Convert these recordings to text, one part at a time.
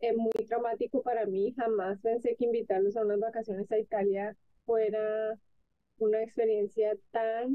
es muy traumático para mí. Jamás pensé que invitarlos a unas vacaciones a Italia fuera una experiencia tan...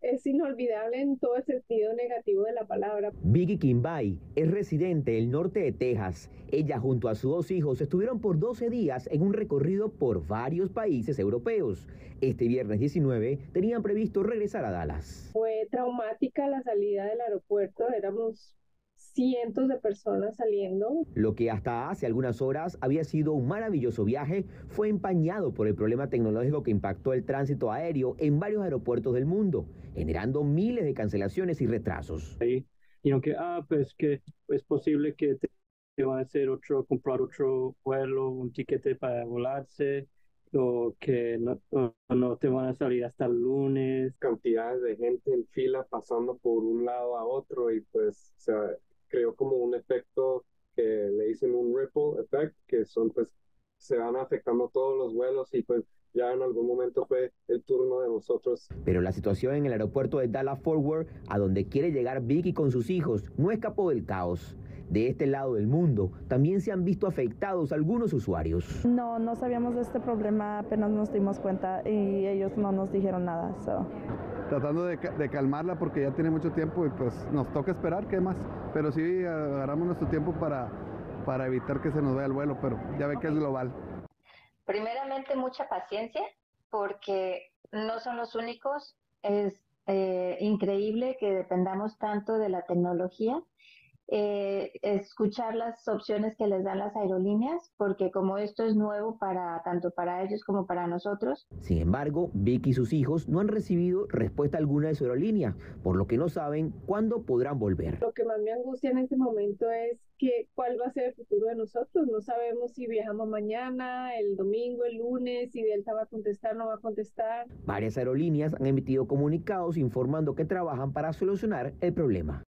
Es inolvidable en todo el sentido negativo de la palabra. Vicky Quimbay es residente del norte de Texas. Ella junto a sus dos hijos estuvieron por 12 días en un recorrido por varios países europeos. Este viernes 19 tenían previsto regresar a Dallas. Fue traumática la salida del aeropuerto, éramos cientos de personas saliendo. Lo que hasta hace algunas horas había sido un maravilloso viaje fue empañado por el problema tecnológico que impactó el tránsito aéreo en varios aeropuertos del mundo, generando miles de cancelaciones y retrasos. Y aunque, pues que es posible que te van a hacer comprar otro vuelo, un tiquete para volarse, o que no te van a salir hasta el lunes. Cantidades de gente en fila pasando por un lado a otro y pues, o sea, creo como un efecto que le dicen un ripple effect, que son pues se van afectando todos los vuelos y pues ya en algún momento fue el turno de nosotros. Pero la situación en el aeropuerto de Dallas Fort Worth, a donde quiere llegar Vicky con sus hijos, no escapó del caos. De este lado del mundo también se han visto afectados algunos usuarios. No sabíamos de este problema, apenas nos dimos cuenta y ellos no nos dijeron nada. Tratando de calmarla porque ya tiene mucho tiempo y pues nos toca esperar, ¿qué más? Pero sí agarramos nuestro tiempo para evitar que se nos vaya el vuelo, pero ya ve que es global. Primeramente mucha paciencia porque no son los únicos. Es increíble que dependamos tanto de la tecnología. Escuchar las opciones que les dan las aerolíneas, porque como esto es nuevo tanto para ellos como para nosotros. Sin embargo, Vicky y sus hijos no han recibido respuesta alguna de su aerolínea, por lo que no saben cuándo podrán volver. Lo que más me angustia en este momento es que cuál va a ser el futuro de nosotros. No sabemos si viajamos mañana, el domingo, el lunes, si Delta va a contestar, no va a contestar. Varias aerolíneas han emitido comunicados informando que trabajan para solucionar el problema.